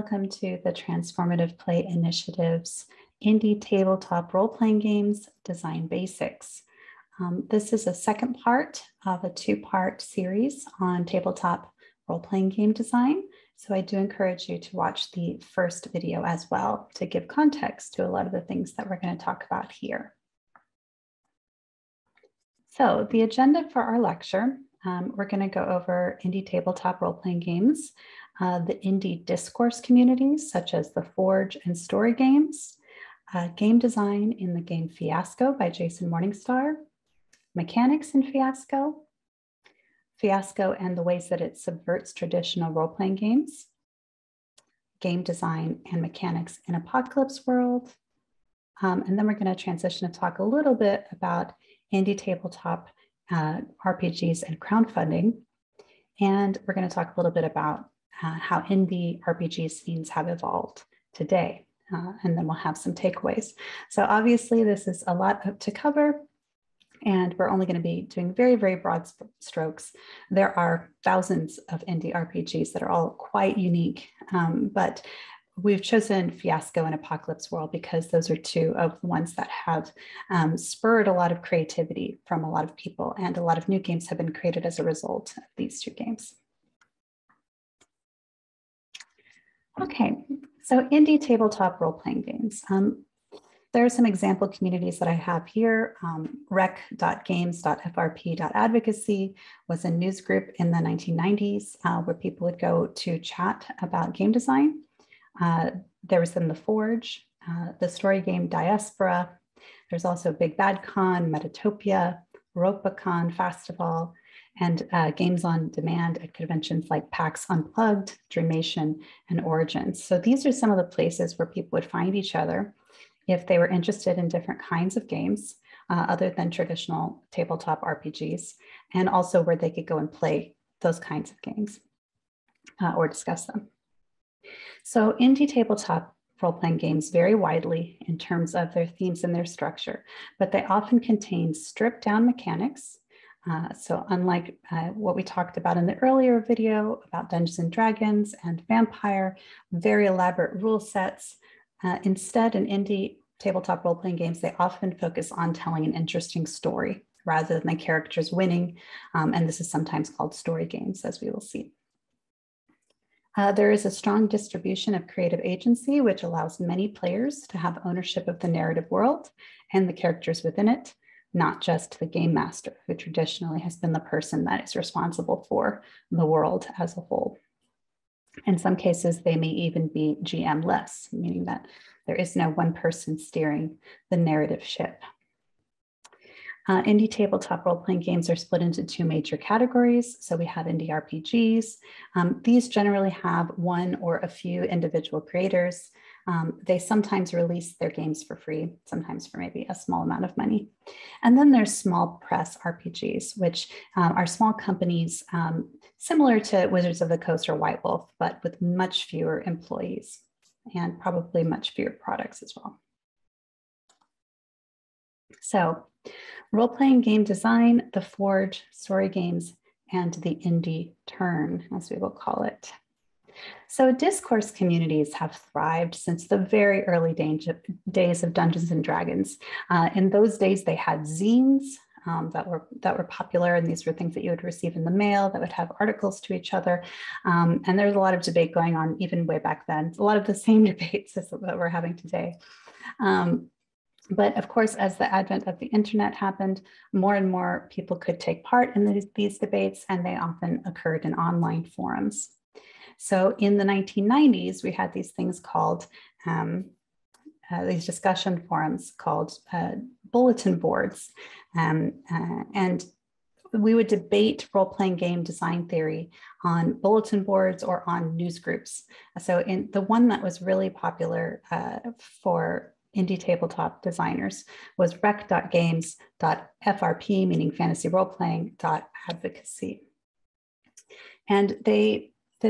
welcome to the Transformative Play Initiative's Indie Tabletop Role-Playing Games Design Basics. This is a second part of a two-part series on tabletop role-playing game design. So I do encourage you to watch the first video as well to give context to a lot of the things that we're going to talk about here. So the agenda for our lecture, we're going to go over indie tabletop role-playing games, the indie discourse communities such as the Forge and Story Games, game design in the game Fiasco by Jason Morningstar, mechanics in Fiasco, Fiasco and the ways that it subverts traditional role-playing games, game design and mechanics in Apocalypse World, and then we're going to transition to talk a little bit about indie tabletop RPGs and crowdfunding. And we're going to talk a little bit about how indie RPG scenes have evolved today. And then we'll have some takeaways. So obviously this is a lot to cover and we're only going to be doing very, very broad strokes. There are thousands of indie RPGs that are all quite unique, but we've chosen Fiasco and Apocalypse World because those are two of the ones that have spurred a lot of creativity from a lot of people, and a lot of new games have been created as a result of these two games. Okay, so indie tabletop role-playing games. There are some example communities that I have here. Rec.games.frp.advocacy was a news group in the 1990s where people would go to chat about game design. There was then the Forge, the Story Game Diaspora. There's also Big Bad Con, Metatopia, RopaCon Festival, and games on demand at conventions like PAX Unplugged, Dreamation, and Origins. So these are some of the places where people would find each other if they were interested in different kinds of games other than traditional tabletop RPGs, and also where they could go and play those kinds of games or discuss them. So indie tabletop role-playing games vary widely in terms of their themes and their structure, but they often contain stripped down mechanics. So unlike what we talked about in the earlier video about Dungeons and Dragons and Vampire, very elaborate rule sets, instead in indie tabletop role-playing games, they often focus on telling an interesting story rather than the characters winning. And this is sometimes called story games, as we will see. There is a strong distribution of creative agency, which allows many players to have ownership of the narrative world and the characters within it, not just the game master, who traditionally has been the person that is responsible for the world as a whole. In some cases, they may even be GM-less, meaning that there is no one person steering the narrative ship. Indie tabletop role-playing games are split into two major categories. So we have indie RPGs. These generally have one or a few individual creators. They sometimes release their games for free, sometimes for maybe a small amount of money. And then there's small press RPGs, which are small companies similar to Wizards of the Coast or White Wolf, but with much fewer employees and probably much fewer products as well. So role-playing game design, the Forge, Story Games, and the indie turn, as we will call it. So discourse communities have thrived since the very early days of Dungeons and Dragons. In those days, they had zines that were popular, and these were things that you would receive in the mail that would have articles to each other. And there's a lot of debate going on even way back then. It's a lot of the same debates as what we're having today. But of course, as the advent of the internet happened, more and more people could take part in these debates, and they often occurred in online forums. So in the 1990s, we had these things called, these discussion forums called bulletin boards. And we would debate role-playing game design theory on bulletin boards or on news groups. So in the one that was really popular for indie tabletop designers was rec.games.frp, meaning fantasy role-playing, .advocacy. And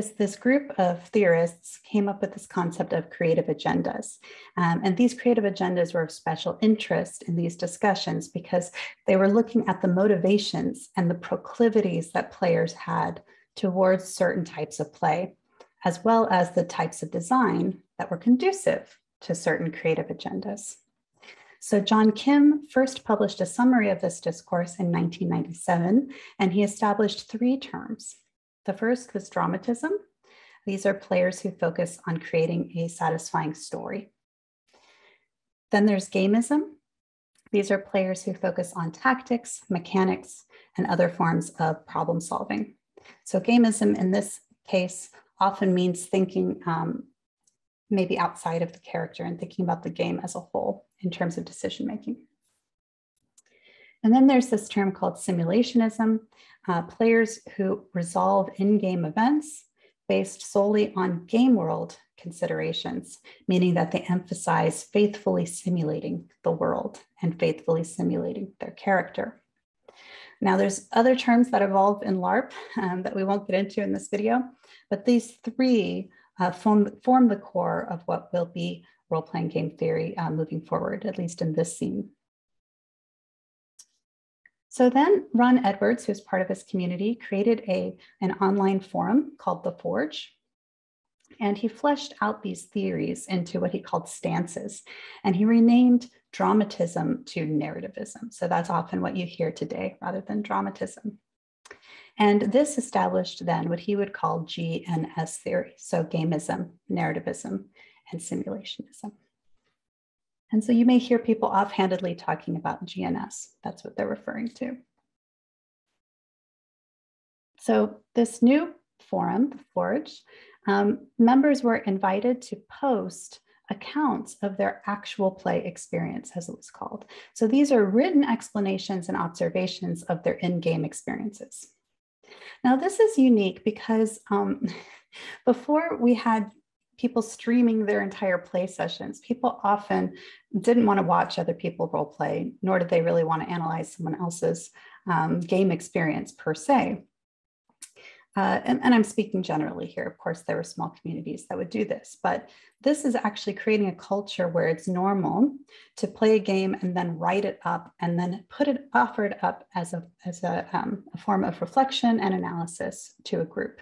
this group of theorists came up with this concept of creative agendas. And these creative agendas were of special interest in these discussions because they were looking at the motivations and the proclivities that players had towards certain types of play. as well as the types of design that were conducive to certain creative agendas. So John Kim first published a summary of this discourse in 1997, and he established three terms. The first was dramatism. These are players who focus on creating a satisfying story. Then there's gamism. These are players who focus on tactics, mechanics, and other forms of problem solving. So gamism in this case often means thinking maybe outside of the character and thinking about the game as a whole in terms of decision-making. And then there's this term called simulationism, players who resolve in-game events based solely on game world considerations, meaning that they emphasize faithfully simulating the world and faithfully simulating their character. Now there's other terms that evolve in LARP that we won't get into in this video, but these three form the core of what will be role-playing game theory moving forward, at least in this scene. So then Ron Edwards, who's part of his community, created an online forum called The Forge, and he fleshed out these theories into what he called stances, and he renamed dramatism to narrativism. So that's often what you hear today rather than dramatism. And this established then what he would call GNS theory. So gamism, narrativism, and simulationism. And so you may hear people offhandedly talking about GNS. That's what they're referring to. So this new forum, The Forge, members were invited to post accounts of their actual play experience, as it was called. So these are written explanations and observations of their in-game experiences. Now this is unique because before we had people streaming their entire play sessions, people often didn't want to watch other people role play, nor did they really want to analyze someone else's game experience per se. And I'm speaking generally here. Of course, there were small communities that would do this, but this is actually creating a culture where it's normal to play a game and then write it up and then offer it up as a form of reflection and analysis to a group.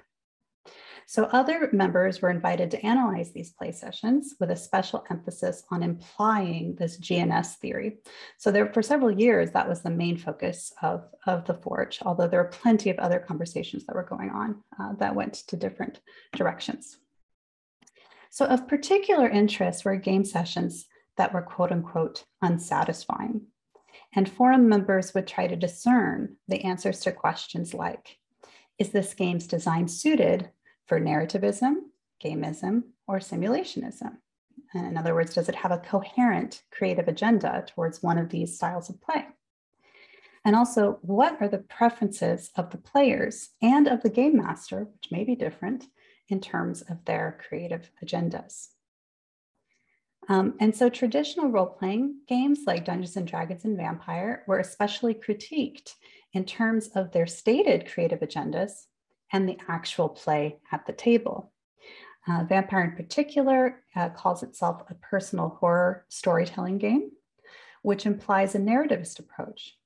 So other members were invited to analyze these play sessions with a special emphasis on implying this GNS theory. So there, for several years, that was the main focus of The Forge, although there were plenty of other conversations that were going on that went to different directions. So of particular interest were game sessions that were quote unquote unsatisfying. And forum members would try to discern the answers to questions like, is this game's design suited for narrativism, gamism, or simulationism? In other words, does it have a coherent creative agenda towards one of these styles of play? And also, what are the preferences of the players and of the game master, which may be different, in terms of their creative agendas? And so traditional role-playing games like Dungeons and Dragons and Vampire were especially critiqued in terms of their stated creative agendas and the actual play at the table. Vampire in particular calls itself a personal horror storytelling game, which implies a narrativist approach.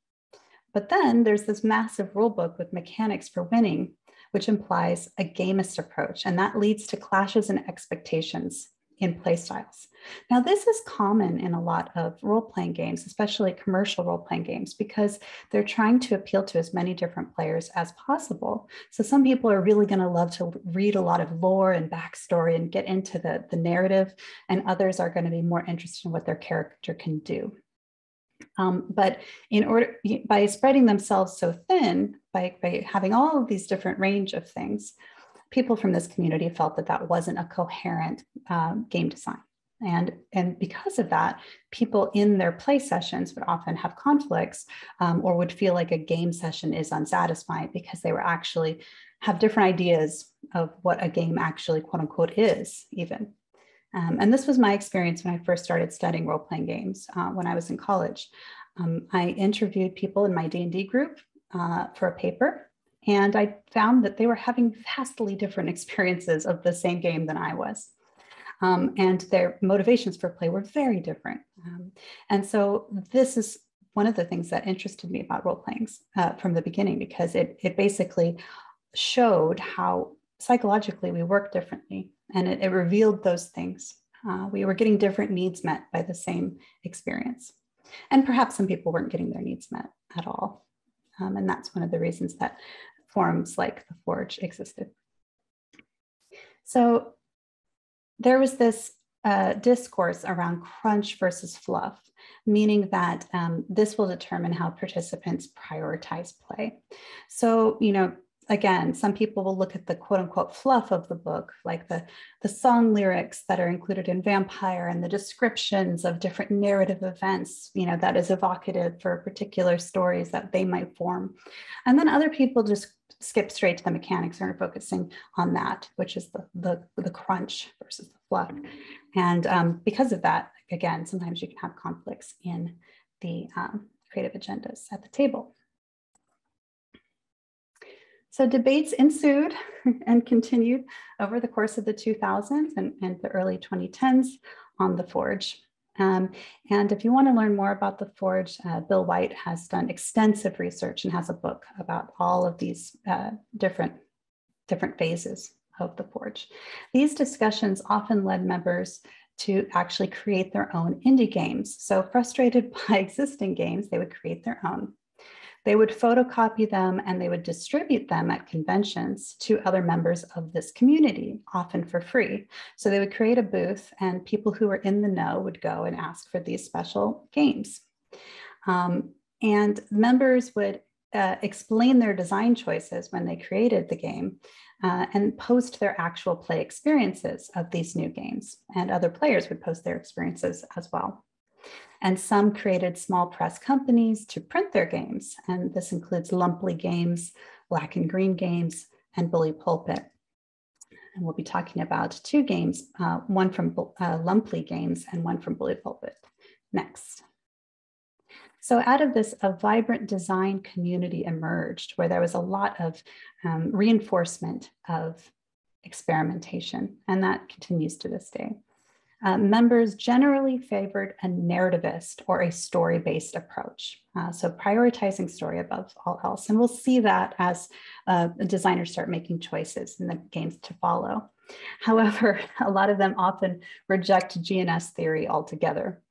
But then there's this massive rule book with mechanics for winning, which implies a gamist approach, and that leads to clashes in expectations in play styles. Now, this is common in a lot of role-playing games, especially commercial role-playing games, because they're trying to appeal to as many different players as possible. So some people are really going to love to read a lot of lore and backstory and get into the narrative, and others are going to be more interested in what their character can do. But by spreading themselves so thin, by having all of these different range of things, people from this community felt that that wasn't a coherent game design. And because of that, people in their play sessions would often have conflicts or would feel like a game session is unsatisfying because they were actually have different ideas of what a game actually quote unquote is even. And this was my experience when I first started studying role-playing games when I was in college. I interviewed people in my D&D group for a paper, and I found that they were having vastly different experiences of the same game than I was. And their motivations for play were very different. And so this is one of the things that interested me about role-playing from the beginning, because it basically showed how psychologically we work differently, and it revealed those things. We were getting different needs met by the same experience. And perhaps some people weren't getting their needs met at all. And that's one of the reasons that forums like the Forge existed. So there was this discourse around crunch versus fluff, meaning that this will determine how participants prioritize play. So, you know, again, some people will look at the quote unquote fluff of the book, like the song lyrics that are included in Vampire and the descriptions of different narrative events, you know, that is evocative for particular stories that they might form. And then other people just skip straight to the mechanics and are focusing on that, which is the crunch versus the fluff. And because of that, again, sometimes you can have conflicts in the creative agendas at the table. So debates ensued and continued over the course of the 2000s and the early 2010s on the Forge. And if you want to learn more about the Forge, Bill White has done extensive research and has a book about all of these different phases of the Forge. These discussions often led members to actually create their own indie games. So frustrated by existing games, they would create their own. They would photocopy them and they would distribute them at conventions to other members of this community, often for free. So they would create a booth and people who were in the know would go and ask for these special games. And members would explain their design choices when they created the game and post their actual play experiences of these new games. And other players would post their experiences as well. And some created small press companies to print their games. And this includes Lumpley Games, Black and Green Games, and Bully Pulpit. And we'll be talking about two games, one from Lumpley Games and one from Bully Pulpit next. So out of this, a vibrant design community emerged where there was a lot of reinforcement of experimentation. And that continues to this day. Members generally favored a narrativist or a story-based approach. So prioritizing story above all else. And we'll see that as designers start making choices in the games to follow. However, a lot of them often reject GNS theory altogether,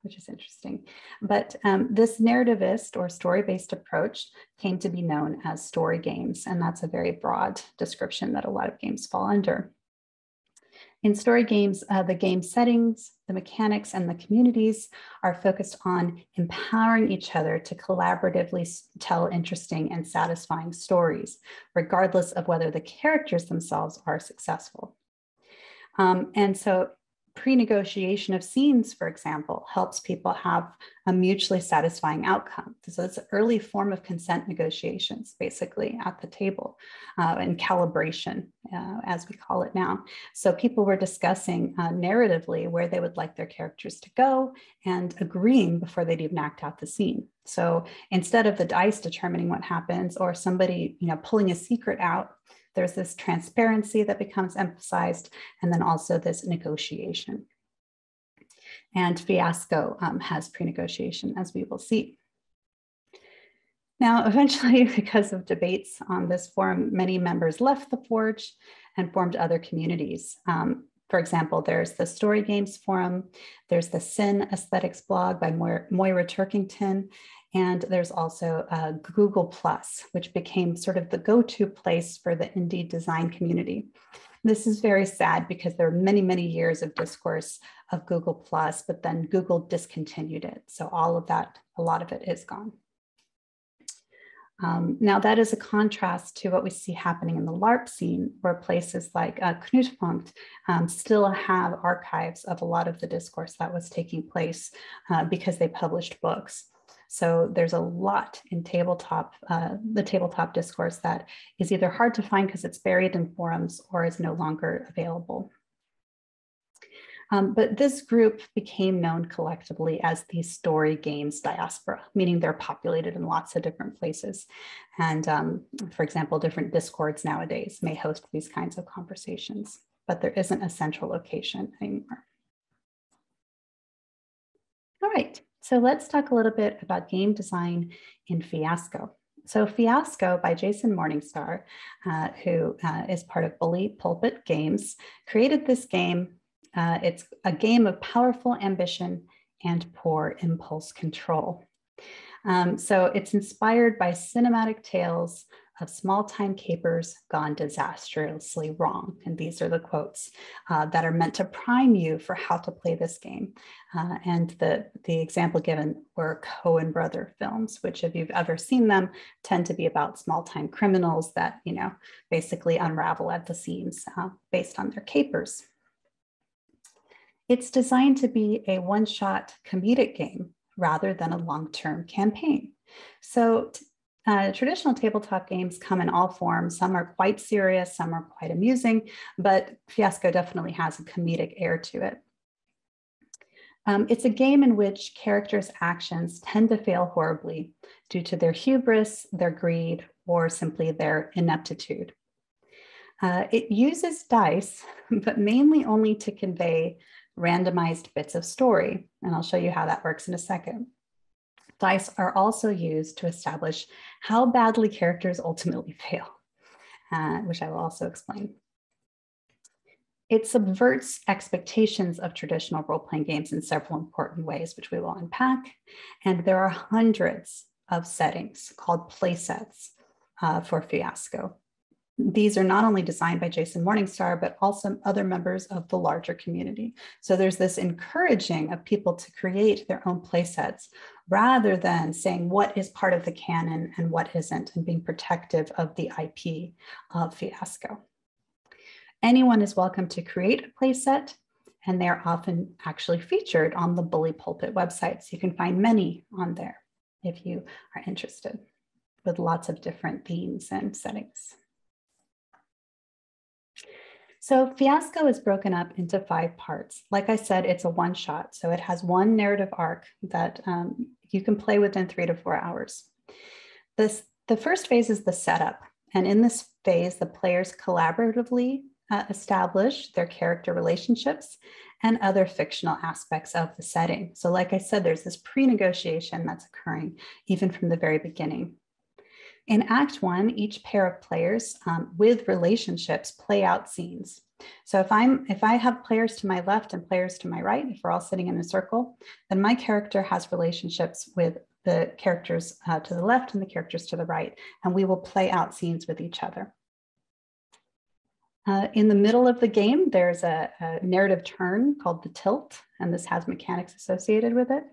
which is interesting. But this narrativist or story-based approach came to be known as story games. And that's a very broad description that a lot of games fall under. In story games, the game settings, the mechanics, and the communities are focused on empowering each other to collaboratively tell interesting and satisfying stories, regardless of whether the characters themselves are successful. And so pre-negotiation of scenes, for example, helps people have a mutually satisfying outcome. So it's an early form of consent negotiations, basically, at the table and calibration, as we call it now. So people were discussing narratively where they would like their characters to go and agreeing before they'd even act out the scene. So instead of the dice determining what happens or somebody, you know, pulling a secret out, there's this transparency that becomes emphasized, and then also this negotiation. And Fiasco has pre-negotiation, as we will see. Now, eventually, because of debates on this forum, many members left the Forge and formed other communities. For example, there's the Story Games forum, there's the Sin Aesthetics blog by Moira Turkington, and there's also Google+, which became sort of the go-to place for the indie design community. This is very sad because there were many, many years of discourse of Google+, but then Google discontinued it. So all of that, a lot of it is gone. Now that is a contrast to what we see happening in the LARP scene, where places like Knutpunkt still have archives of a lot of the discourse that was taking place because they published books. So there's a lot in tabletop, the tabletop discourse that is either hard to find because it's buried in forums or is no longer available. But this group became known collectively as the Story Games diaspora, meaning they're populated in lots of different places. And for example, different discords nowadays may host these kinds of conversations, but there isn't a central location anymore. All right, so let's talk a little bit about game design in Fiasco. So Fiasco by Jason Morningstar, who is part of Bully Pulpit Games, created this game. It's a game of powerful ambition and poor impulse control. So it's inspired by cinematic tales of small-time capers gone disastrously wrong. And these are the quotes that are meant to prime you for how to play this game. And the example given were Coen Brother films, which if you've ever seen them, tend to be about small-time criminals that, you know, basically unravel at the seams based on their capers. It's designed to be a one-shot comedic game rather than a long-term campaign. So traditional tabletop games come in all forms. Some are quite serious, some are quite amusing, but Fiasco definitely has a comedic air to it. It's a game in which characters' actions tend to fail horribly due to their hubris, their greed, or simply their ineptitude. It uses dice, but mainly only to convey randomized bits of story. And I'll show you how that works in a second. Dice are also used to establish how badly characters ultimately fail, which I will also explain. It subverts expectations of traditional role-playing games in several important ways, which we will unpack. And there are hundreds of settings called playsets for Fiasco. These are not only designed by Jason Morningstar, but also other members of the larger community. So there's this encouraging of people to create their own playsets rather than saying what is part of the canon and what isn't, and being protective of the IP of Fiasco. Anyone is welcome to create a playset, and they're often actually featured on the Bully Pulpit website. So you can find many on there if you are interested, with lots of different themes and settings. So Fiasco is broken up into 5 parts. Like I said, it's a one-shot, so it has one narrative arc that you can play within 3 to 4 hours. The first phase is the setup, and in this phase, the players collaboratively establish their character relationships and other fictional aspects of the setting. So like I said, there's this pre-negotiation that's occurring even from the very beginning. In Act 1, each pair of players with relationships play out scenes. So if I have players to my left and players to my right, if we're all sitting in a circle, then my character has relationships with the characters to the left and the characters to the right, and we will play out scenes with each other. In the middle of the game, there's a narrative turn called the tilt, and this has mechanics associated with it.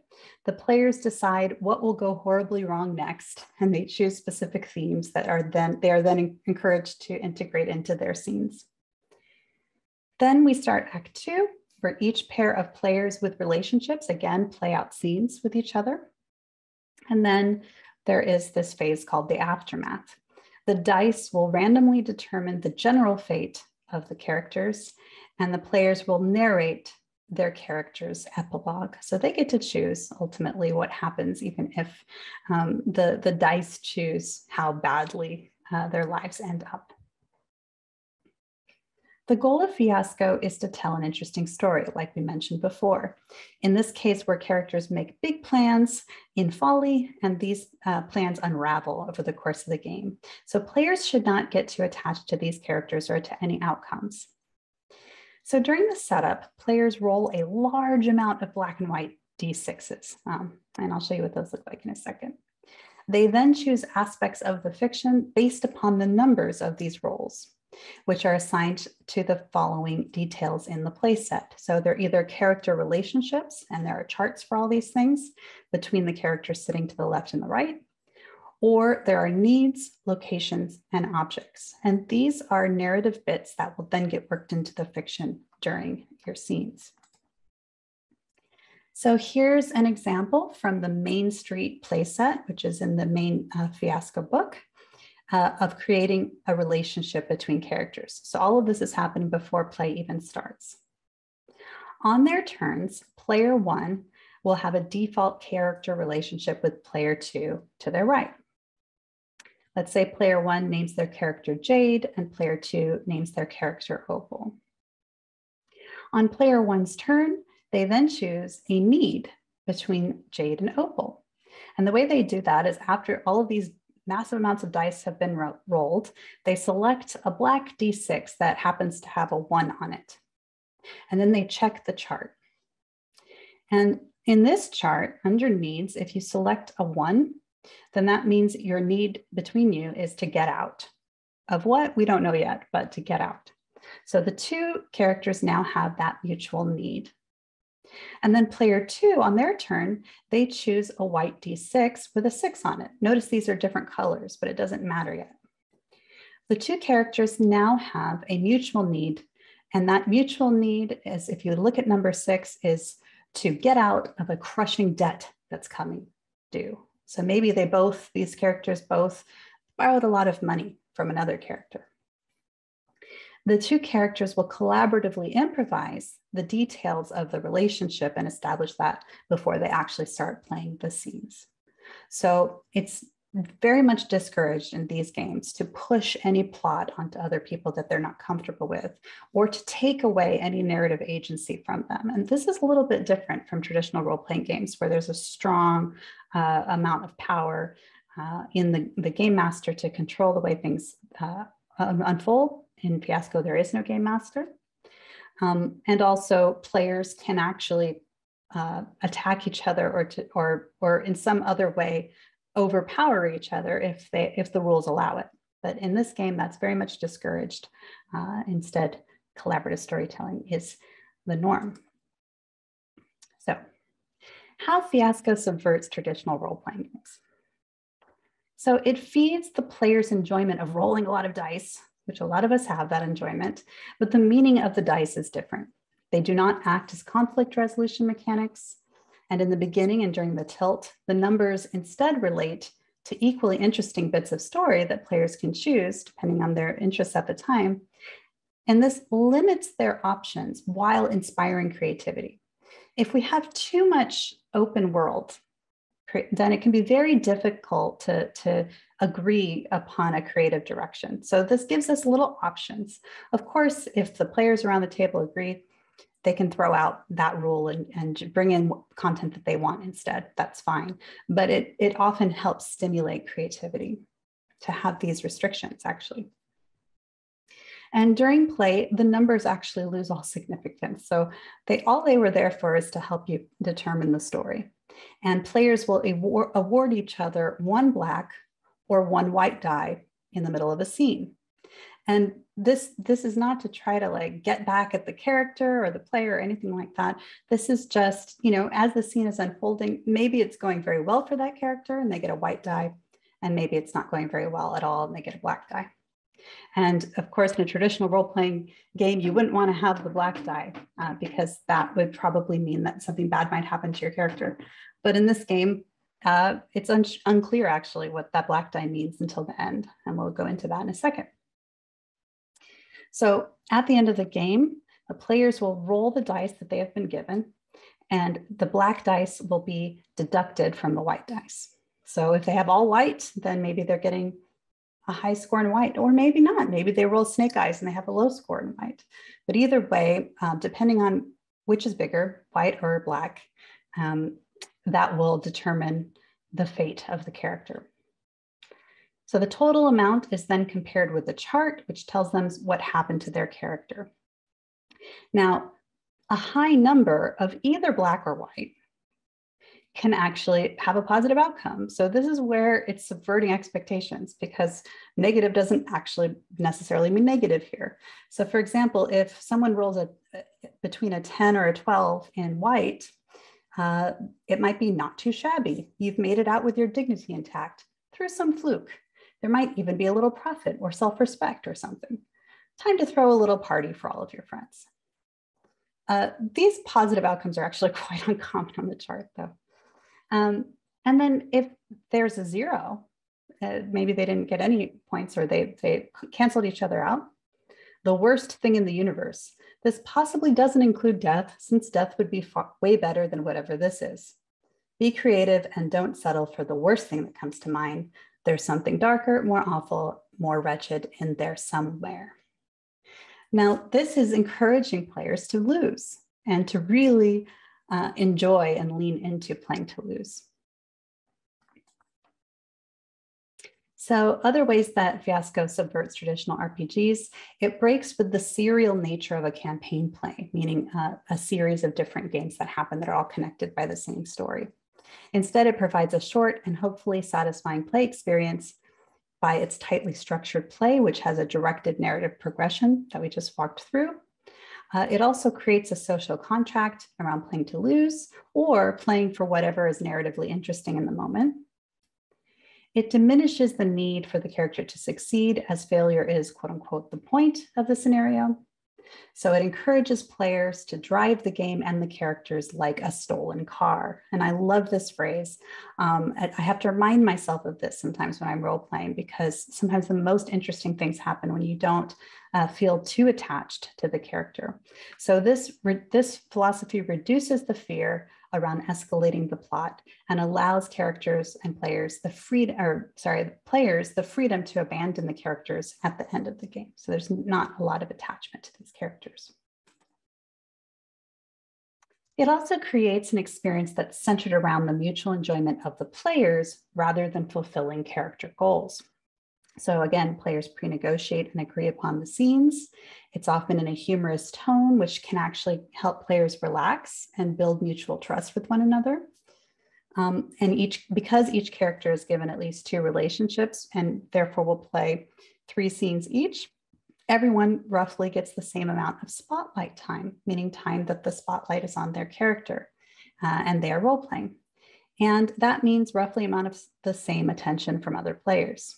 The players decide what will go horribly wrong next, and they choose specific themes that are then encouraged to integrate into their scenes. Then we start Act 2, where each pair of players with relationships, again, play out scenes with each other. And then there is this phase called the aftermath. The dice will randomly determine the general fate of the characters, and the players will narrate their character's epilogue. So they get to choose ultimately what happens, even if the dice choose how badly their lives end up. The goal of Fiasco is to tell an interesting story, like we mentioned before. In this case, where characters make big plans in folly, and these plans unravel over the course of the game. So players should not get too attached to these characters or to any outcomes. So during the setup, players roll a large amount of black and white D6s, and I'll show you what those look like in a second. They then choose aspects of the fiction based upon the numbers of these rolls, which are assigned to the following details in the playset. So they're either character relationships, and there are charts for all these things between the characters sitting to the left and the right, or there are needs, locations, and objects. And these are narrative bits that will then get worked into the fiction during your scenes. So here's an example from the Main Street playset, which is in the main Fiasco book. Of creating a relationship between characters. So all of this is happening before play even starts. On their turns, player 1 will have a default character relationship with player 2 to their right. Let's say player 1 names their character Jade and player 2 names their character Opal. On player 1's turn, they then choose a need between Jade and Opal. And the way they do that is after all of these massive amounts of dice have been rolled, they select a black D6 that happens to have a 1 on it. And then they check the chart. And in this chart, under needs, if you select a 1, then that means your need between you is to get out. Of what? We don't know yet, but to get out. So the two characters now have that mutual need. And then player 2, on their turn, they choose a white D6 with a 6 on it. Notice these are different colors, but it doesn't matter yet. The two characters now have a mutual need, and that mutual need is, if you look at number 6, is to get out of a crushing debt that's coming due. So maybe they both, these characters both, borrowed a lot of money from another character. The two characters will collaboratively improvise the details of the relationship and establish that before they actually start playing the scenes. So it's very much discouraged in these games to push any plot onto other people that they're not comfortable with, or to take away any narrative agency from them. And this is a little bit different from traditional role-playing games, where there's a strong amount of power in the game master to control the way things unfold. In Fiasco, there is no game master. And also players can actually attack each other or in some other way overpower each other if the rules allow it. But in this game, that's very much discouraged. Instead, collaborative storytelling is the norm. So how Fiasco subverts traditional role-playing games. So it feeds the player's enjoyment of rolling a lot of dice, which a lot of us have that enjoyment, but the meaning of the dice is different. They do not act as conflict resolution mechanics. And in the beginning and during the tilt, the numbers instead relate to equally interesting bits of story that players can choose depending on their interests at the time. And this limits their options while inspiring creativity. If we have too much open world, then it can be very difficult to agree upon a creative direction. So this gives us little options. Of course, if the players around the table agree, they can throw out that rule and bring in content that they want instead. That's fine. But it often helps stimulate creativity to have these restrictions, actually. And during play, the numbers actually lose all significance. So all they were there for is to help you determine the story. And players will award each other one black or one white die in the middle of a scene. And this is not to try to like get back at the character or the player or anything like that. This is just, you know, as the scene is unfolding, maybe it's going very well for that character and they get a white die, and maybe it's not going very well at all and they get a black die. And of course, in a traditional role-playing game, you wouldn't want to have the black die because that would probably mean that something bad might happen to your character. But in this game, it's unclear actually what that black die means until the end. And we'll go into that in a second. So at the end of the game, the players will roll the dice that they have been given, and the black dice will be deducted from the white dice. So if they have all white, then maybe they're getting a high score in white, or maybe not. Maybe they roll snake eyes and they have a low score in white. But either way, depending on which is bigger, white or black, that will determine the fate of the character. So the total amount is then compared with the chart, which tells them what happened to their character. Now, a high number of either black or white can actually have a positive outcome. So this is where it's subverting expectations, because negative doesn't actually necessarily mean negative here. So for example, if someone rolls between a 10 or a 12 in white, it might be not too shabby. You've made it out with your dignity intact through some fluke. There might even be a little profit or self-respect or something. Time to throw a little party for all of your friends. These positive outcomes are actually quite uncommon on the chart though. And then if there's a 0, maybe they didn't get any points or they canceled each other out. The worst thing in the universe. This possibly doesn't include death, since death would be way better than whatever this is. Be creative and don't settle for the worst thing that comes to mind. There's something darker, more awful, more wretched in there somewhere. Now, this is encouraging players to lose and to really enjoy and lean into playing to lose. So other ways that Fiasco subverts traditional RPGs, it breaks with the serial nature of a campaign play, meaning a series of different games that happen that are all connected by the same story. Instead, it provides a short and hopefully satisfying play experience by its tightly structured play, which has a directed narrative progression that we just walked through. It also creates a social contract around playing to lose or playing for whatever is narratively interesting in the moment. It diminishes the need for the character to succeed, as failure is, quote unquote, the point of the scenario. So it encourages players to drive the game and the characters like a stolen car. And I love this phrase. I have to remind myself of this sometimes when I'm role-playing, because sometimes the most interesting things happen when you don't feel too attached to the character. So this philosophy reduces the fear around escalating the plot and allows characters and players the freedom, players the freedom to abandon the characters at the end of the game. So there's not a lot of attachment to these characters. It also creates an experience that's centered around the mutual enjoyment of the players rather than fulfilling character goals. So again, players pre-negotiate and agree upon the scenes. It's often in a humorous tone, which can actually help players relax and build mutual trust with one another. Because each character is given at least 2 relationships and therefore will play 3 scenes each, everyone roughly gets the same amount of spotlight time, meaning time that the spotlight is on their character and they are role-playing. And that means roughly amount of the same attention from other players.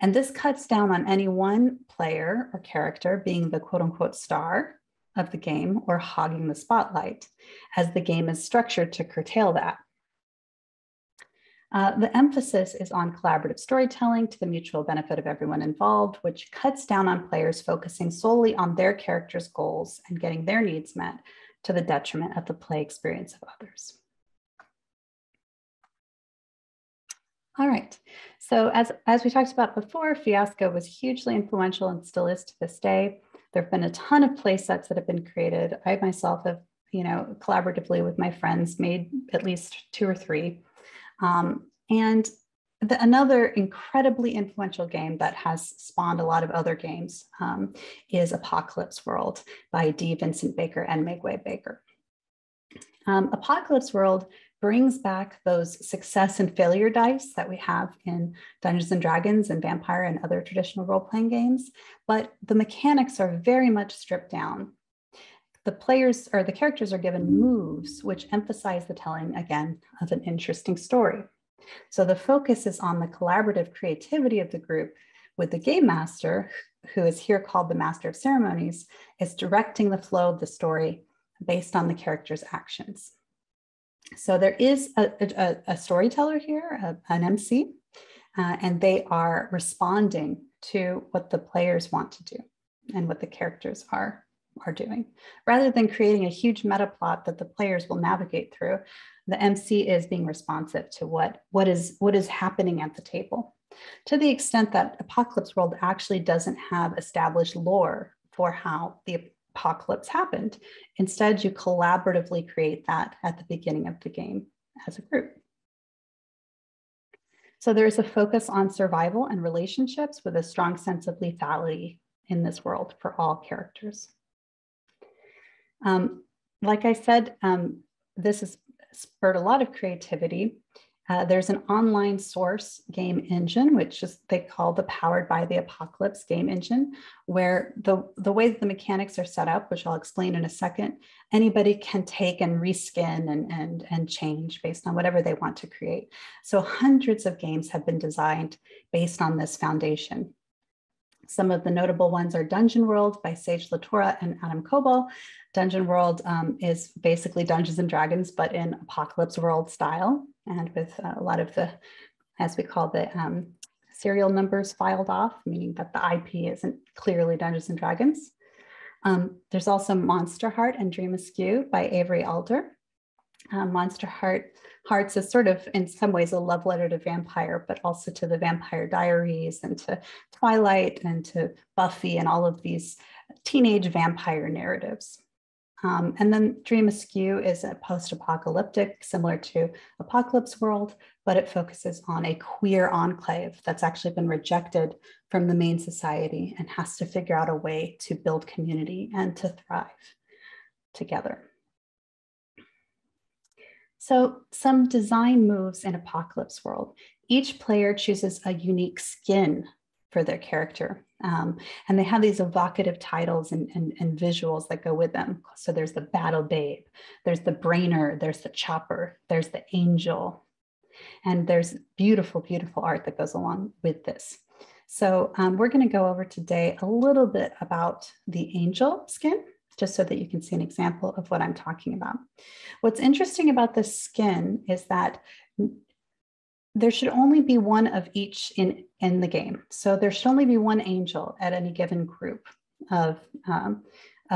And this cuts down on any one player or character being the quote unquote star of the game or hogging the spotlight, as the game is structured to curtail that. The emphasis is on collaborative storytelling to the mutual benefit of everyone involved, which cuts down on players focusing solely on their character's goals and getting their needs met to the detriment of the play experience of others. All right, so as we talked about before, Fiasco was hugely influential and still is to this day. There have been a ton of play sets that have been created. I myself have, you know, collaboratively with my friends made at least 2 or 3. And another incredibly influential game that has spawned a lot of other games is Apocalypse World by D. Vincent Baker and Megway Baker. Apocalypse World brings back those success and failure dice that we have in Dungeons and Dragons and Vampire and other traditional role-playing games, but the mechanics are very much stripped down. The players or the characters are given moves which emphasize the telling again of an interesting story. So the focus is on the collaborative creativity of the group, with the game master, who is here called the Master of Ceremonies, is directing the flow of the story based on the character's actions. So there is a storyteller here, an MC, and they are responding to what the players want to do and what the characters are doing. Rather than creating a huge meta plot that the players will navigate through, the MC is being responsive to what is happening at the table. To the extent that Apocalypse World actually doesn't have established lore for how the apocalypse happened. Instead, you collaboratively create that at the beginning of the game as a group. So there's a focus on survival and relationships with a strong sense of lethality in this world for all characters. Like I said, this has spurred a lot of creativity. There's an online source game engine, which is they call the Powered by the Apocalypse game engine, where the way that the mechanics are set up, which I'll explain in a second, anybody can take and reskin and change based on whatever they want to create. So hundreds of games have been designed based on this foundation. Some of the notable ones are Dungeon World by Sage Latora and Adam Kobol. Dungeon World is basically Dungeons and Dragons, but in Apocalypse World style, and with a lot of the, as we call the serial numbers filed off, meaning that the IP isn't clearly Dungeons and Dragons. There's also Monster Heart and Dream Askew by Avery Alder. Monster Hearts is sort of in some ways a love letter to Vampire, but also to the Vampire Diaries and to Twilight and to Buffy and all of these teenage vampire narratives. And then Dream Askew is a post-apocalyptic, similar to Apocalypse World, but it focuses on a queer enclave that's actually been rejected from the main society and has to figure out a way to build community and to thrive together. So some design moves in Apocalypse World. Each player chooses a unique skin for their character. And they have these evocative titles and visuals that go with them. So there's the Battle Babe, there's the Brainer, there's the Chopper, there's the Angel. And there's beautiful, beautiful art that goes along with this. So we're going to go over today a little bit about the Angel skin, just so that you can see an example of what I'm talking about. What's interesting about this skin is that there should only be one of each in the game. So there should only be one angel at any given group of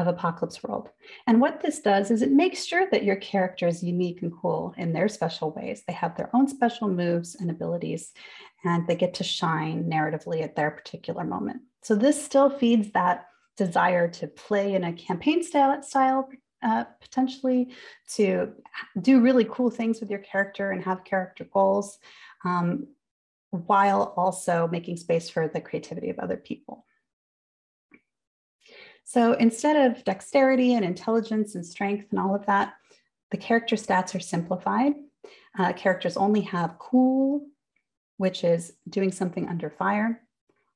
Apocalypse World. And what this does is it makes sure that your character is unique and cool in their special ways. They have their own special moves and abilities, and they get to shine narratively at their particular moment. So this still feeds that desire to play in a campaign style potentially, to do really cool things with your character and have character goals, while also making space for the creativity of other people. So instead of dexterity and intelligence and strength and all of that, the character stats are simplified. Characters only have cool, which is doing something under fire,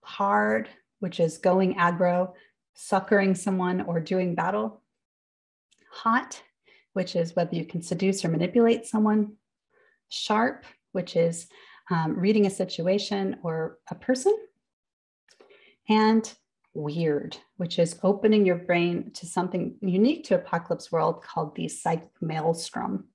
hard, which is going aggro, suckering someone or doing battle, hot, which is whether you can seduce or manipulate someone, sharp, which is reading a situation or a person, and weird, which is opening your brain to something unique to Apocalypse World called the Psychic Maelstrom.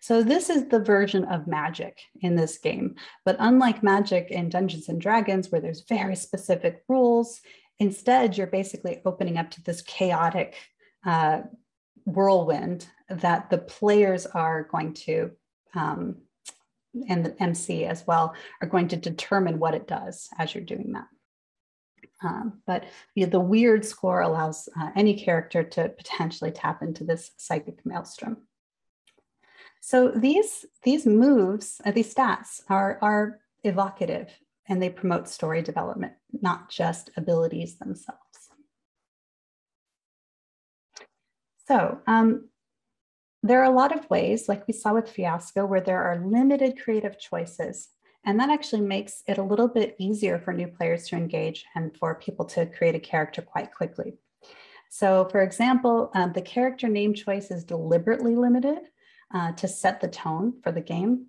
So this is the version of magic in this game, but unlike magic in Dungeons and Dragons, where there's very specific rules, instead you're basically opening up to this chaotic whirlwind that the players are going to, and the MC as well, are going to determine what it does as you're doing that. But you know, the weird score allows any character to potentially tap into this psychic maelstrom. So these moves, these stats are evocative, and they promote story development, not just abilities themselves. So there are a lot of ways, like we saw with Fiasco, where there are limited creative choices. And that actually makes it a little bit easier for new players to engage and for people to create a character quite quickly. So for example, the character name choice is deliberately limited to set the tone for the game.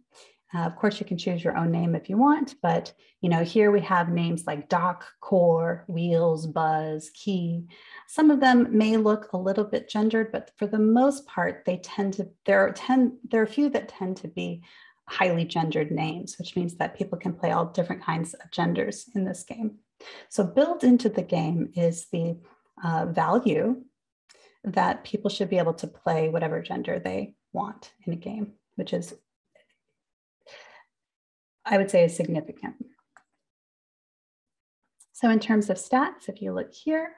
Of course, you can choose your own name if you want, but you know, here we have names like Doc, Core, Wheels, Buzz, Key. Some of them may look a little bit gendered, but for the most part, they tend to, there are a few that tend to be highly gendered names, which means that people can play all different kinds of genders in this game. So built into the game is the value that people should be able to play whatever gender they want in a game, which is, I would say, is significant. So in terms of stats, if you look here,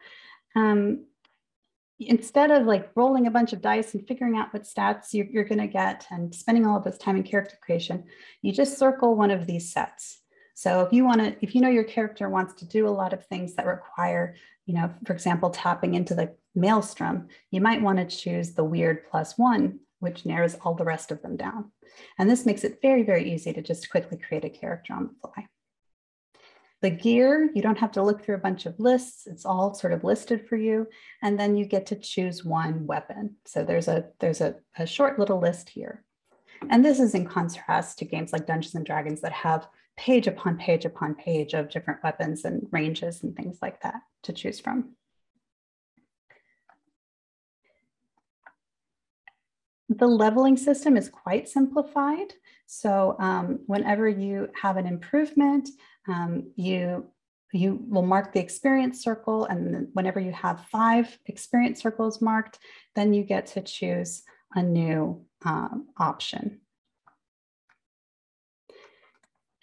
instead of like rolling a bunch of dice and figuring out what stats you're going to get and spending all of this time in character creation, you just circle one of these sets. So if you want to, if you know your character wants to do a lot of things that require, you know, for example, tapping into the maelstrom, you might want to choose the weird +1, which narrows all the rest of them down. And this makes it very, very easy to just quickly create a character on the fly. The gear, you don't have to look through a bunch of lists. It's all sort of listed for you. And then you get to choose one weapon. So there's a short little list here. And this is in contrast to games like Dungeons and Dragons that have page upon page upon page of different weapons and ranges and things like that to choose from. The leveling system is quite simplified. So whenever you have an improvement, you will mark the experience circle, and whenever you have 5 experience circles marked, then you get to choose a new option.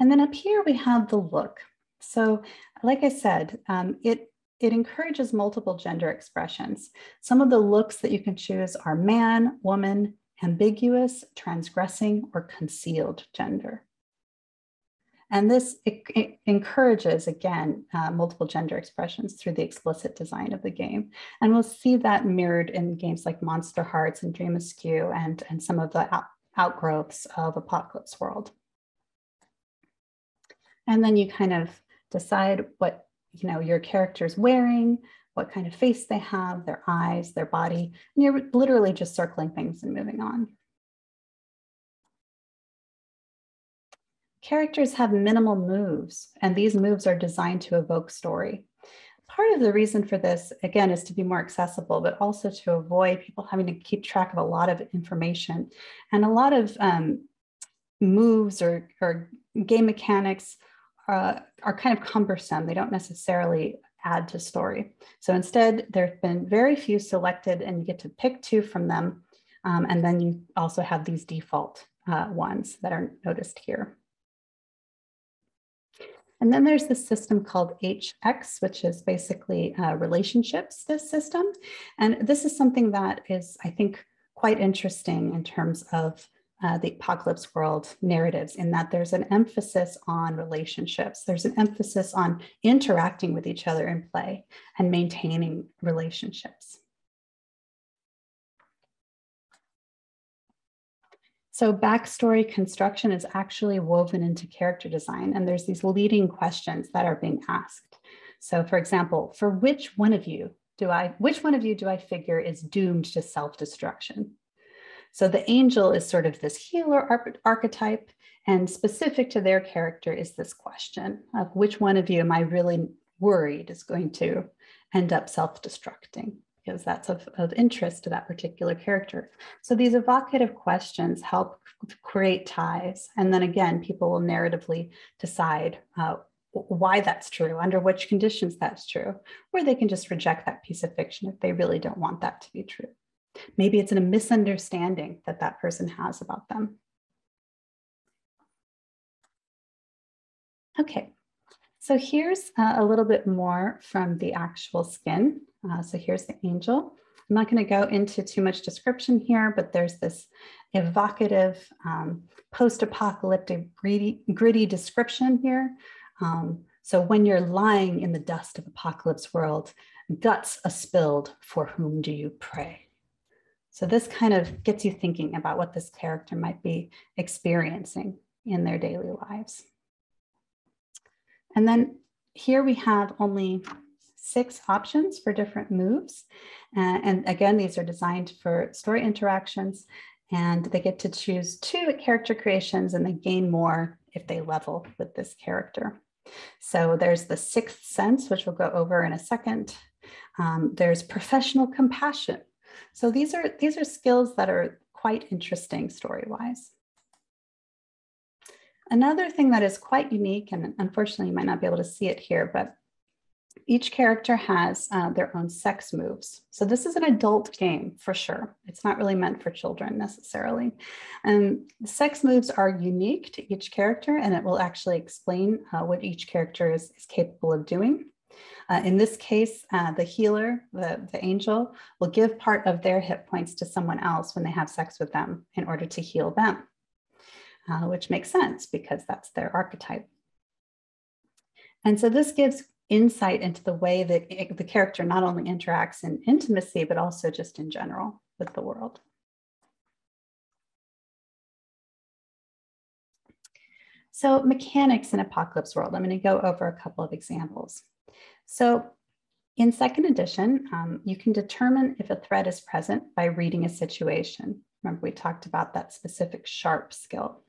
And then up here we have the look. So like I said, it encourages multiple gender expressions. Some of the looks that you can choose are man, woman, ambiguous, transgressing, or concealed gender. And this encourages, again, multiple gender expressions through the explicit design of the game. And we'll see that mirrored in games like Monster Hearts and Dream Askew and some of the outgrowths of Apocalypse World. And then you kind of decide what your character's wearing, what kind of face they have, their eyes, their body, and you're literally just circling things and moving on. Characters have minimal moves, and these moves are designed to evoke story. Part of the reason for this, again, is to be more accessible, but also to avoid people having to keep track of a lot of information. And a lot of moves or game mechanics are kind of cumbersome. They don't necessarily add to story. So instead, there have been very few selected, and you get to pick two from them. And then you also have these default ones that are noticed here. And then there's this system called HX, which is basically relationships, this system. And this is something that is, I think, quite interesting in terms of the Apocalypse World narratives, in that there's an emphasis on relationships. There's an emphasis on interacting with each other in play and maintaining relationships. So backstory construction is actually woven into character design, and there's these leading questions that are being asked. So for example, for which one of you do I figure is doomed to self-destruction? So the angel is sort of this healer archetype, and specific to their character is this question of which one of you am I really worried is going to end up self-destructing, because that's of interest to that particular character. So these evocative questions help create ties. And then again, people will narratively decide why that's true, under which conditions that's true, or they can just reject that piece of fiction if they really don't want that to be true. Maybe it's a misunderstanding that that person has about them. Okay, so here's a little bit more from the actual skin. So here's the angel. I'm not going to go into too much description here, but there's this evocative post-apocalyptic gritty description here. So when you're lying in the dust of Apocalypse World, guts are spilled, for whom do you pray? So this kind of gets you thinking about what this character might be experiencing in their daily lives. And then here we have only 6 options for different moves. And again, these are designed for story interactions, and they get to choose 2 character creations, and they gain more if they level with this character. So there's the sixth sense, which we'll go over in a second. There's professional compassion. So these are skills that are quite interesting story-wise. Another thing that is quite unique, and unfortunately you might not be able to see it here, but each character has their own sex moves. So this is an adult game for sure. It's not really meant for children necessarily. Sex moves are unique to each character, and it will actually explain what each character is capable of doing. In this case, the healer, the angel, will give part of their hit points to someone else when they have sex with them in order to heal them, which makes sense because that's their archetype. And so this gives insight into the way that the character not only interacts in intimacy, but also just in general with the world. So mechanics in Apocalypse World, I'm going to go over a couple of examples. So in 2nd edition, you can determine if a threat is present by reading a situation. Remember, we talked about that specific sharp skill.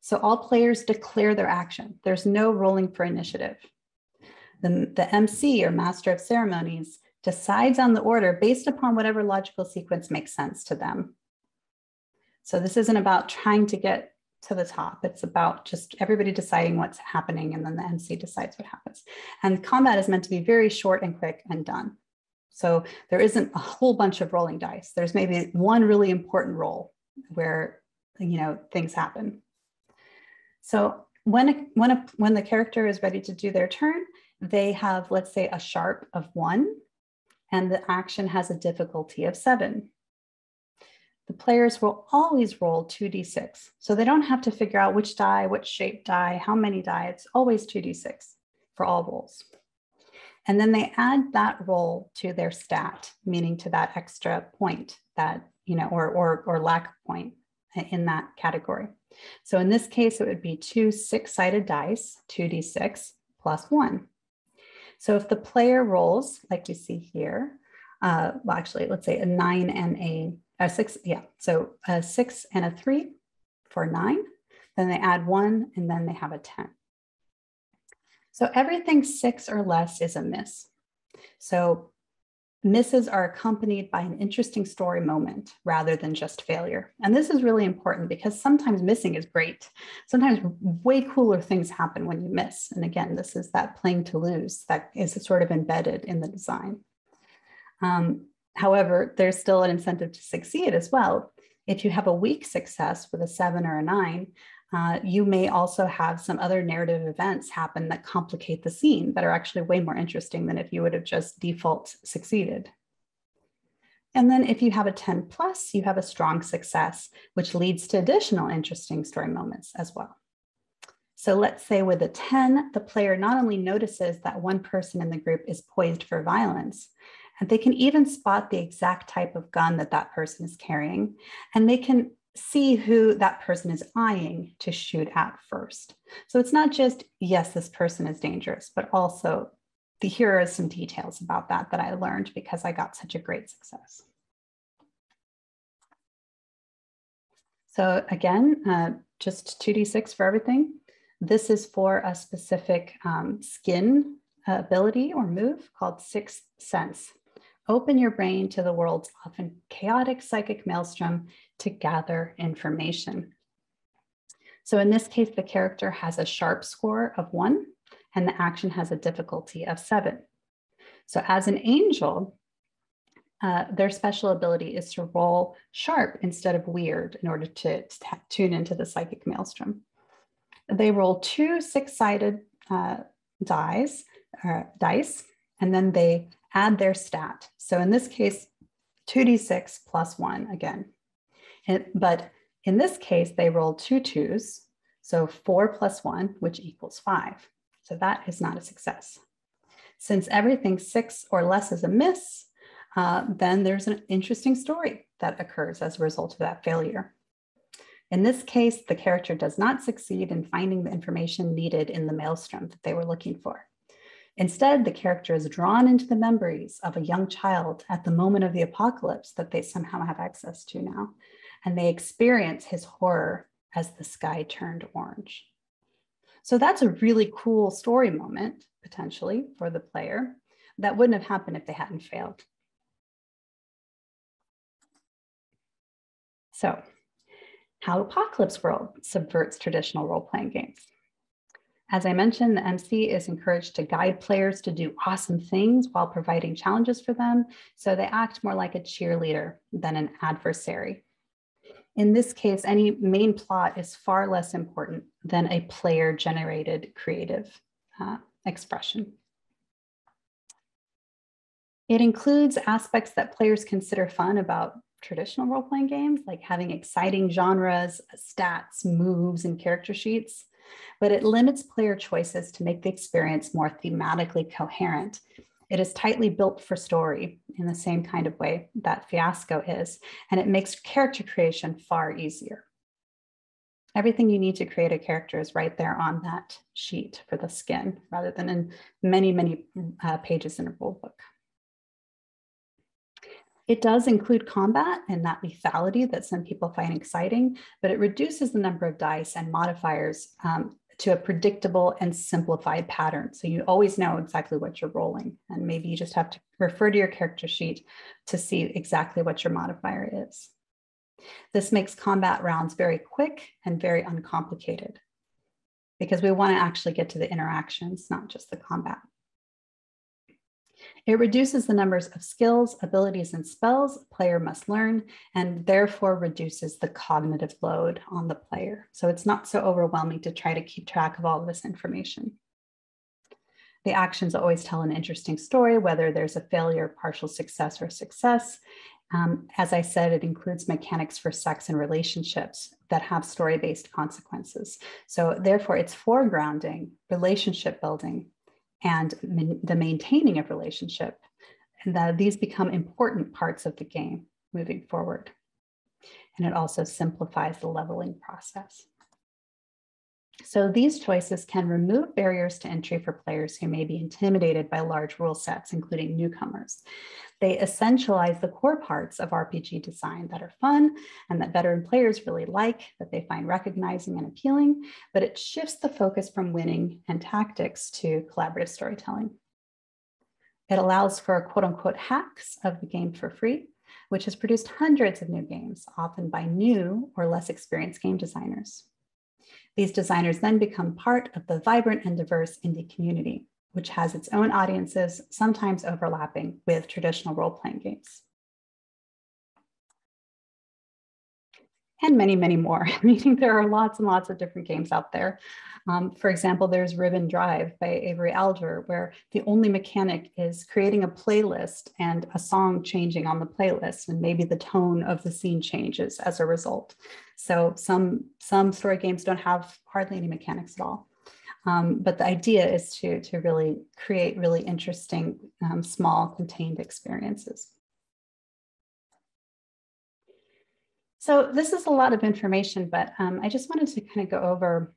So all players declare their action. There's no rolling for initiative. The MC, or master of ceremonies, decides on the order based upon whatever logical sequence makes sense to them. So this isn't about trying to get to the top. It's about just everybody deciding what's happening, and then the MC decides what happens. And combat is meant to be very short and quick and done. So there isn't a whole bunch of rolling dice. There's maybe one really important roll where, things happen. So when the character is ready to do their turn, they have, let's say, a sharp of 1, and the action has a difficulty of 7. the players will always roll 2d6. So they don't have to figure out which die, what shape die, how many die. It's always 2d6 for all rolls. And then they add that roll to their stat, meaning to that extra point that, you know, or lack of point in that category. So in this case, it would be 2 6-sided dice, 2d6 plus 1. So if the player rolls, like you see here, well, actually, let's say a 9 and a 6, yeah, so a 6 and a 3 for 9, then they add 1, and then they have a 10. So everything 6 or less is a miss. So misses are accompanied by an interesting story moment rather than just failure. And this is really important because sometimes missing is great. Sometimes way cooler things happen when you miss. And again, this is that playing to lose that is sort of embedded in the design. However, there's still an incentive to succeed as well. If you have a weak success with a 7 or a 9, you may also have some other narrative events happen that complicate the scene that are actually way more interesting than if you would have just default succeeded. And then if you have a 10 plus, you have a strong success, which leads to additional interesting story moments as well. So let's say with a 10, the player not only notices that one person in the group is poised for violence, and they can even spot the exact type of gun that that person is carrying, and they can see who that person is eyeing to shoot at first. So it's not just, yes, this person is dangerous, but also here are some details about that that I learned because I got such a great success. So again, just 2d6 for everything. This is for a specific skin ability or move called Sixth Sense. Open your brain to the world's often chaotic psychic maelstrom to gather information. So in this case, the character has a sharp score of 1 and the action has a difficulty of 7. So as an angel, their special ability is to roll sharp instead of weird in order to tune into the psychic maelstrom. They roll 2 6-sided dice, and then they add their stat. So in this case, 2d6 plus 1 again. But in this case, they roll 2 2s, so 4 plus 1, which equals 5. So that is not a success. Since everything 6 or less is a miss, then there's an interesting story that occurs as a result of that failure. In this case, the character does not succeed in finding the information needed in the maelstrom that they were looking for. Instead, the character is drawn into the memories of a young child at the moment of the apocalypse that they somehow have access to now, and they experience his horror as the sky turned orange. So that's a really cool story moment, potentially, for the player that wouldn't have happened if they hadn't failed. So how Apocalypse World subverts traditional role-playing games. As I mentioned, the MC is encouraged to guide players to do awesome things while providing challenges for them, so they act more like a cheerleader than an adversary. In this case, any main plot is far less important than a player-generated creative expression. It includes aspects that players consider fun about traditional role-playing games, like having exciting genres, stats, moves, and character sheets. But it limits player choices to make the experience more thematically coherent. It is tightly built for story in the same kind of way that Fiasco is, and it makes character creation far easier. Everything you need to create a character is right there on that sheet for the skin, rather than in many, many pages in a rule book. It does include combat and that lethality that some people find exciting, but it reduces the number of dice and modifiers to a predictable and simplified pattern. So you always know exactly what you're rolling, and maybe you just have to refer to your character sheet to see exactly what your modifier is. This makes combat rounds very quick and very uncomplicated because we want to actually get to the interactions, not just the combat. It reduces the numbers of skills, abilities, and spells a player must learn, and therefore reduces the cognitive load on the player. So it's not so overwhelming to try to keep track of all of this information. The actions always tell an interesting story, whether there's a failure, partial success, or success, As I said, it includes mechanics for sex and relationships that have story-based consequences. So therefore, it's foregrounding, relationship building, and the maintaining of relationship. And that these become important parts of the game moving forward. And it also simplifies the leveling process. So these choices can remove barriers to entry for players who may be intimidated by large rule sets, including newcomers. They essentialize the core parts of RPG design that are fun and that veteran players really like, that they find recognizing and appealing, but it shifts the focus from winning and tactics to collaborative storytelling. It allows for quote unquote hacks of the game for free, which has produced hundreds of new games, often by new or less experienced game designers. These designers then become part of the vibrant and diverse indie community, which has its own audiences, sometimes overlapping with traditional role-playing games. And many, many more, meaning there are lots and lots of different games out there. For example, there's Ribbon Drive by Avery Alger, where the only mechanic is creating a playlist and a song changing on the playlist, and maybe the tone of the scene changes as a result. So some story games don't have hardly any mechanics at all. But the idea is to really create really interesting, small, contained experiences. So this is a lot of information, but I just wanted to kind of go over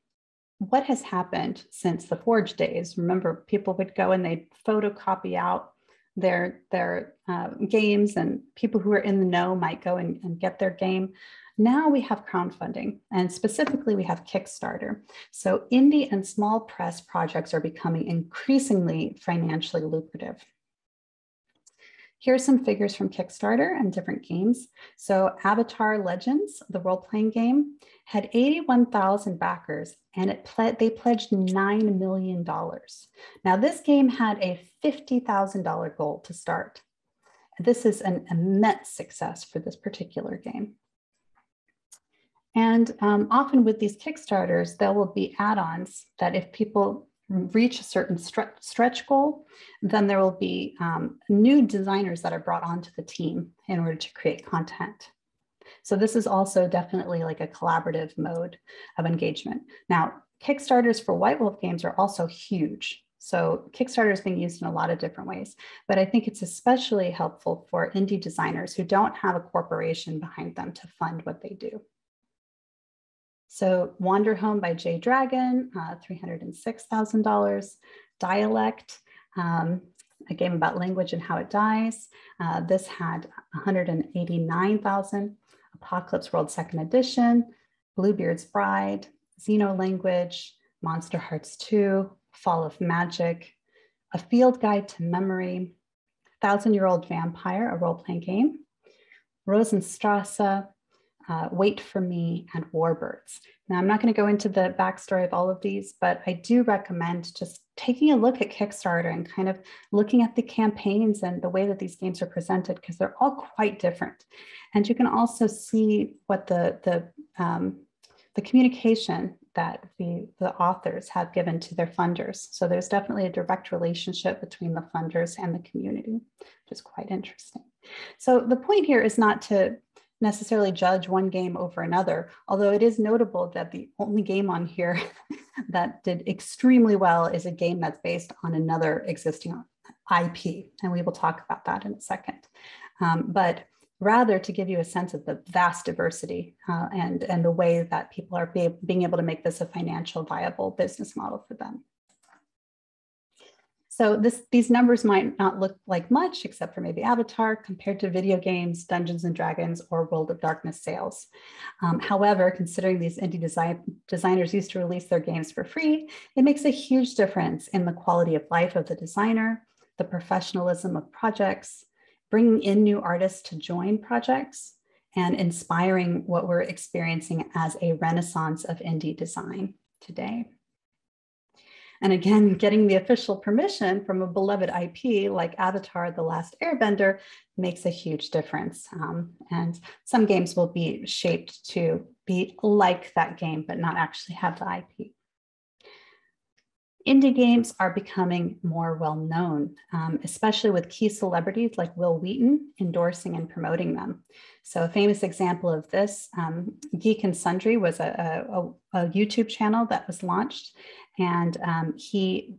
what has happened since the Forge days. Remember, people would go and they'd photocopy out their games, and people who are in the know might go and get their game. Now we have crowdfunding, and specifically we have Kickstarter. So indie and small press projects are becoming increasingly financially lucrative. Here are some figures from Kickstarter and different games. So Avatar Legends, the role-playing game, had 81,000 backers, and they pledged $9 million. Now this game had a $50,000 goal to start. This is an immense success for this particular game. And often with these Kickstarters, there will be add-ons that if people reach a certain stretch goal, then there will be new designers that are brought onto the team in order to create content. So this is also definitely like a collaborative mode of engagement. Now, Kickstarters for White Wolf games are also huge. So Kickstarter is being used in a lot of different ways, but I think it's especially helpful for indie designers who don't have a corporation behind them to fund what they do. So Wander Home by J Dragon, $306,000. Dialect, a game about language and how it dies. This had 189,000. Apocalypse World 2nd Edition, Bluebeard's Bride, Xeno Language, Monster Hearts 2, Fall of Magic, A Field Guide to Memory, 1,000-Year-Old Vampire, a role-playing game, Rosenstrasse, Wait for Me, and Warbirds. Now, I'm not going to go into the backstory of all of these, but I do recommend just taking a look at Kickstarter and kind of looking at the campaigns and the way that these games are presented, because they're all quite different. And you can also see what the communication that the authors have given to their funders. So there's definitely a direct relationship between the funders and the community, which is quite interesting. So the point here is not to necessarily judge one game over another, although it is notable that the only game on here that did extremely well is a game that's based on another existing IP, and we will talk about that in a second. But rather to give you a sense of the vast diversity and the way that people are being able to make this a financial viable business model for them. So these numbers might not look like much, except for maybe Avatar, compared to video games, Dungeons and Dragons, or World of Darkness sales. However, considering these indie designers used to release their games for free, it makes a huge difference in the quality of life of the designer, the professionalism of projects, bringing in new artists to join projects, and inspiring what we're experiencing as a renaissance of indie design today. And again, getting the official permission from a beloved IP like Avatar: The Last Airbender makes a huge difference. And some games will be shaped to be like that game, but not actually have the IP. Indie games are becoming more well-known, especially with key celebrities like Will Wheaton endorsing and promoting them. So a famous example of this, Geek and Sundry was a YouTube channel that was launched, and he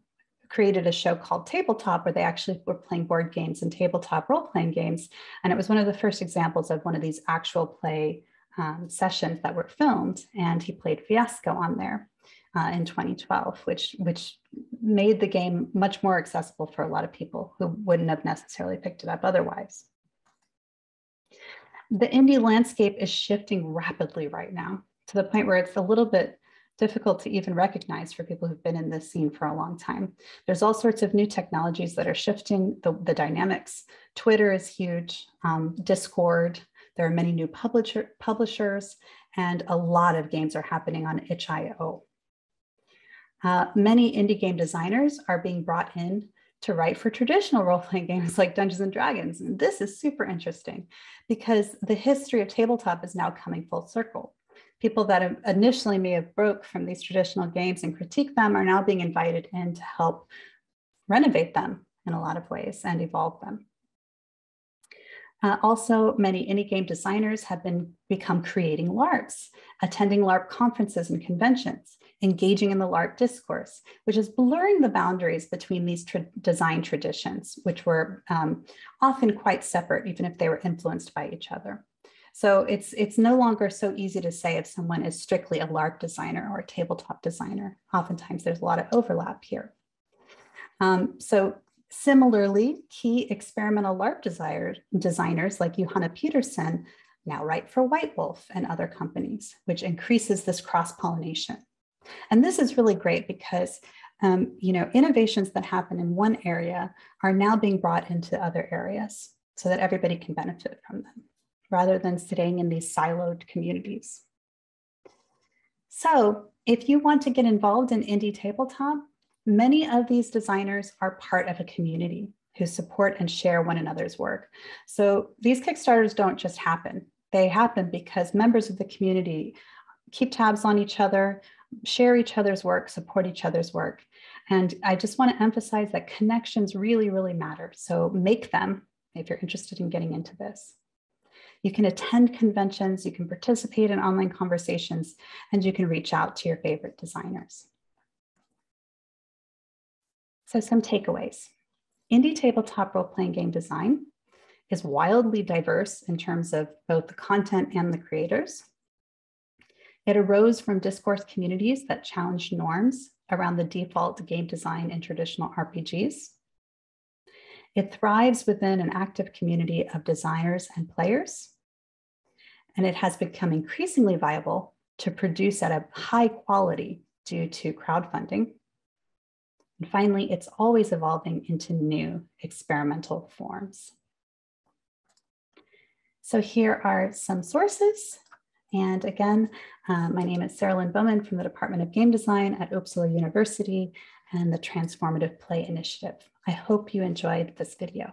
created a show called Tabletop where they actually were playing board games and tabletop role-playing games. And it was one of the first examples of one of these actual play sessions that were filmed, and he played Fiasco on there in 2012, which made the game much more accessible for a lot of people who wouldn't have necessarily picked it up otherwise. The indie landscape is shifting rapidly right now to the point where it's a little bit difficult to even recognize for people who've been in this scene for a long time. There's all sorts of new technologies that are shifting the dynamics. Twitter is huge, Discord, there are many new publishers, and a lot of games are happening on itch.io. Many indie game designers are being brought in to write for traditional role-playing games like Dungeons and Dragons. And this is super interesting because the history of tabletop is now coming full circle. People that initially may have broke from these traditional games and critique them are now being invited in to help renovate them in a lot of ways and evolve them. Also, many indie game designers have become creating LARPs, attending LARP conferences and conventions, engaging in the LARP discourse, which is blurring the boundaries between these design traditions, which were often quite separate, even if they were influenced by each other. So it's no longer so easy to say if someone is strictly a LARP designer or a tabletop designer. Oftentimes, there's a lot of overlap here. Similarly, key experimental LARP designers like Johanna Peterson now write for White Wolf and other companies, which increases this cross-pollination. And this is really great because innovations that happen in one area are now being brought into other areas so that everybody can benefit from them, rather than sitting in these siloed communities. So if you want to get involved in indie tabletop, many of these designers are part of a community who support and share one another's work. So these Kickstarters don't just happen. They happen because members of the community keep tabs on each other, share each other's work, support each other's work. And I just want to emphasize that connections really, really matter. So make them if you're interested in getting into this. You can attend conventions, you can participate in online conversations, and you can reach out to your favorite designers. So some takeaways. Indie tabletop role-playing game design is wildly diverse in terms of both the content and the creators. It arose from discourse communities that challenged norms around the default game design in traditional RPGs. It thrives within an active community of designers and players, and it has become increasingly viable to produce at a high quality due to crowdfunding. And finally, it's always evolving into new experimental forms. So here are some sources. And again, my name is Sarah Lynn Bowman from the Department of Game Design at Uppsala University and the Transformative Play Initiative. I hope you enjoyed this video.